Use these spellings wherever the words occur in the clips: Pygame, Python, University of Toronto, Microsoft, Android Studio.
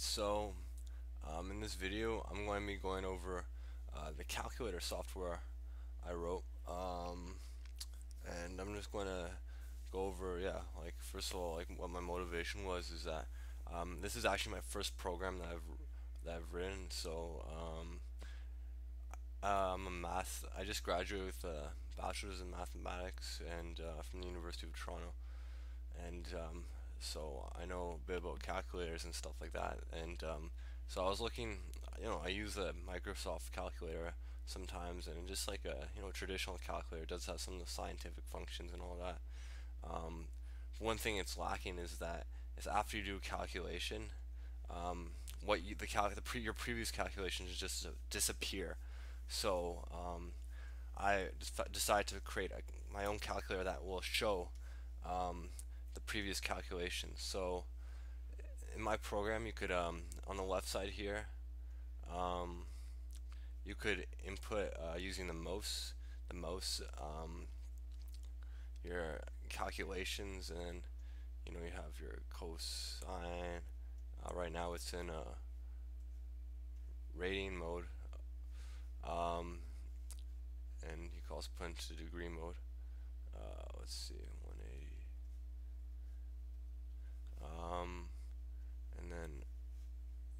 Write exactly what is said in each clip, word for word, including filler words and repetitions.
so um, in this video I'm going to be going over uh, the calculator software I wrote, um, and I'm just going to go over, yeah, like first of all, like what my motivation was is that um, this is actually my first program that I've that I've written. So um, I'm a math. I just graduated with a bachelor's in mathematics and uh, from the University of Toronto, and um, so I know a bit about calculators and stuff like that. And um, so I was looking, you know, I use a Microsoft calculator sometimes, and just like a you know traditional calculator does have some of the scientific functions and all that. Um, one thing it's lacking is that is after you do a calculation, um, what you, the cal the pre your previous calculations just disappear. So um, I decided to create a, my own calculator that will show um, the previous calculations. So in my program, you could um, on the left side here, um, you could input uh, using the mouse, the mouse um, your calculations, and you know you have your cosine. Uh, right now it's in a rating mode, um, and you can also put into degree mode. Uh, let's see, one eighty, um, and then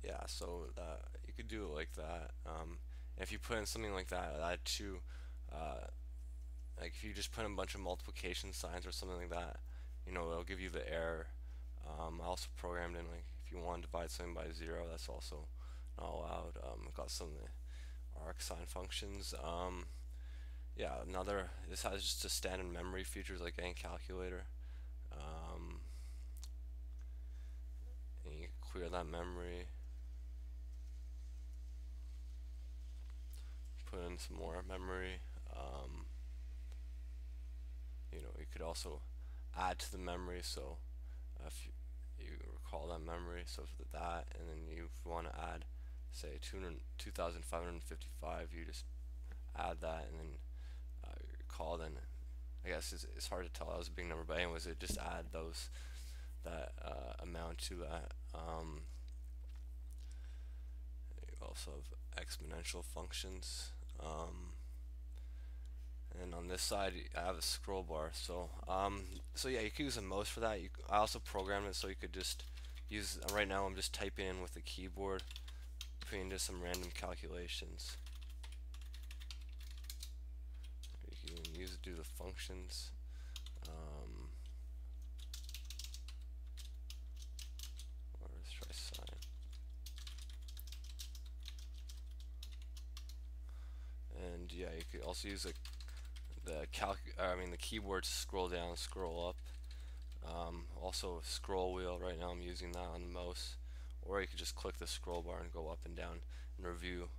yeah, so that, you could do it like that. Um, if you put in something like that, that too. Uh, Like if you just put in a bunch of multiplication signs or something like that, you know, it'll give you the error. Um, I also programmed in, like, if you want to divide something by zero, that's also not allowed. Um, I've got some of the arcsine functions. Um, yeah, another, this has just a standard memory features like any calculator. Um, and you can clear that memory. Put in some more memory. Um, You know, you could also add to the memory. So uh, if you, you recall that memory, so for that, and then you want to add, say, two thousand five hundred fifty-five. You just add that, and then uh, you recall. Then I guess it's, it's hard to tell. That was a big number, but anyways, it just add those that uh, amount to that. Um, you also have exponential functions. Um, And on this side, I have a scroll bar. So, um, so yeah, you could use a mouse for that. You, I also programmed it so you could just use. Uh, right now, I'm just typing in with the keyboard, putting into some random calculations. You can use it to do the functions. Um, let's try sine. And yeah, you could also use a. The calc, I mean the keyboard to scroll down, scroll up. Um, also scroll wheel. Right now I'm using that on the mouse, or you could just click the scroll bar and go up and down and review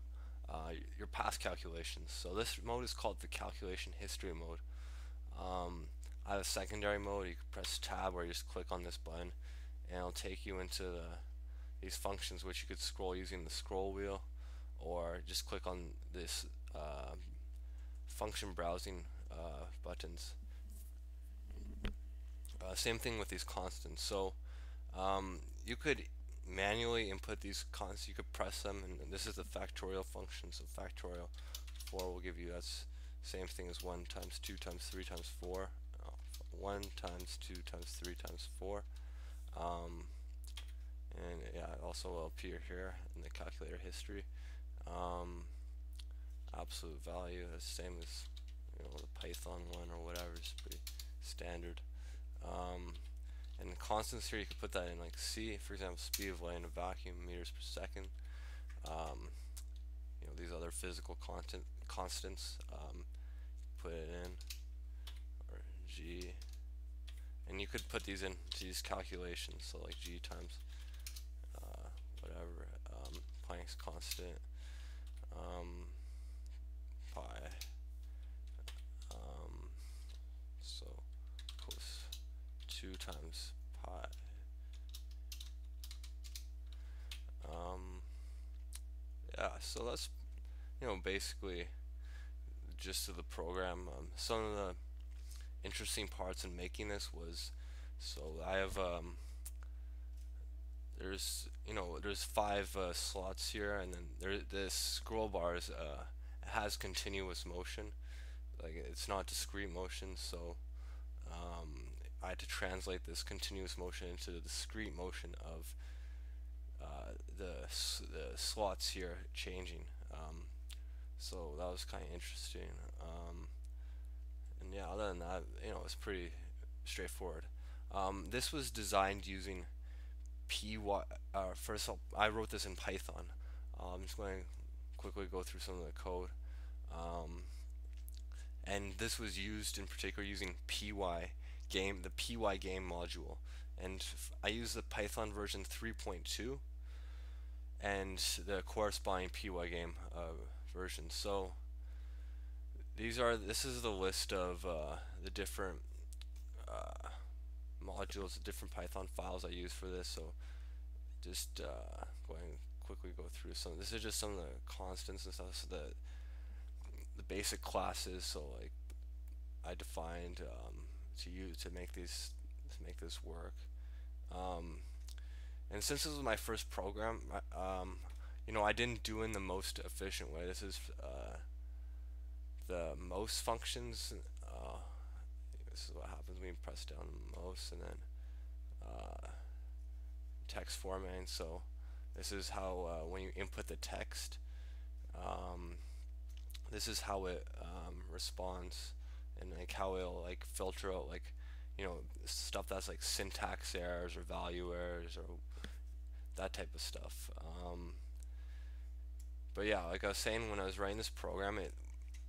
uh, your past calculations. So this mode is called the calculation history mode. Um, I have a secondary mode. You can press tab or you just click on this button, and it'll take you into the, these functions which you could scroll using the scroll wheel, or just click on this. Uh, function browsing uh, buttons. Uh, same thing with these constants. So um, you could manually input these constants. You could press them, and, and this is the factorial function. So factorial four will give you, that's same thing as one times two times three times four. Oh, one times two times three times four. Um, and yeah, it also will appear here in the calculator history. Um, absolute value, the same as you know the Python one or whatever, is pretty standard. Um, and the constants here, you can put that in like C, for example, speed of light in a vacuum, meters per second. Um, you know these other physical constant constants. Um, put it in, or G, and you could put these in to these calculations. So like G times uh, whatever, um, Planck's constant. Um, pi, um, so cos two times pi, um, yeah, so that's, you know, basically just to the program. Um, some of the interesting parts in making this was, so I have, um, there's you know there's five uh, slots here, and then there this scroll bar is, uh, has continuous motion, like it's not discrete motion. So um, I had to translate this continuous motion into the discrete motion of uh, the, the slots here changing. Um, so that was kind of interesting. Um, and yeah, other than that, you know, it's pretty straightforward. Um, this was designed using Py. Uh, first, I'll, I wrote this in Python. Uh, I'm just going to quickly go through some of the code. Um, and this was used in particular using Py game, the Pygame module. And I use the Python version three point two and the corresponding Pygame uh, version. So these are. This is the list of uh, the different. Uh, modules, the different Python files I use for this. So just uh, going quickly go through some. This is just some of the constants and stuff. So the the basic classes. So like I defined um, to use to make these to make this work. Um, and since this was my first program, um, you know I didn't do it in the most efficient way. This is uh, the most functions. Uh, This is what happens when you press down the mouse, and then uh, text formatting. So this is how uh, when you input the text, um, this is how it um, responds, and like how it'll like filter out like you know stuff that's like syntax errors or value errors or that type of stuff. Um, but yeah, like I was saying, when I was writing this program, it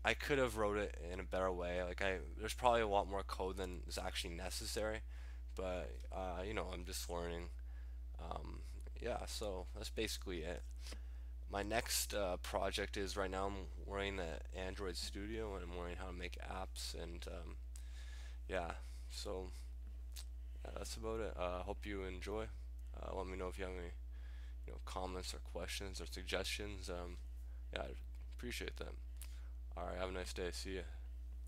I could have wrote it in a better way. Like I, there's probably a lot more code than is actually necessary, but uh, you know, I'm just learning. Um, yeah, so that's basically it. My next uh, project is right now I'm learning the Android Studio, and I'm learning how to make apps. And um, yeah, so yeah, that's about it. I uh, hope you enjoy. Uh, let me know if you have any, you know, comments or questions or suggestions. Um, yeah, I appreciate them. Alright, have a nice day. See ya.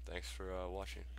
Thanks for uh, watching.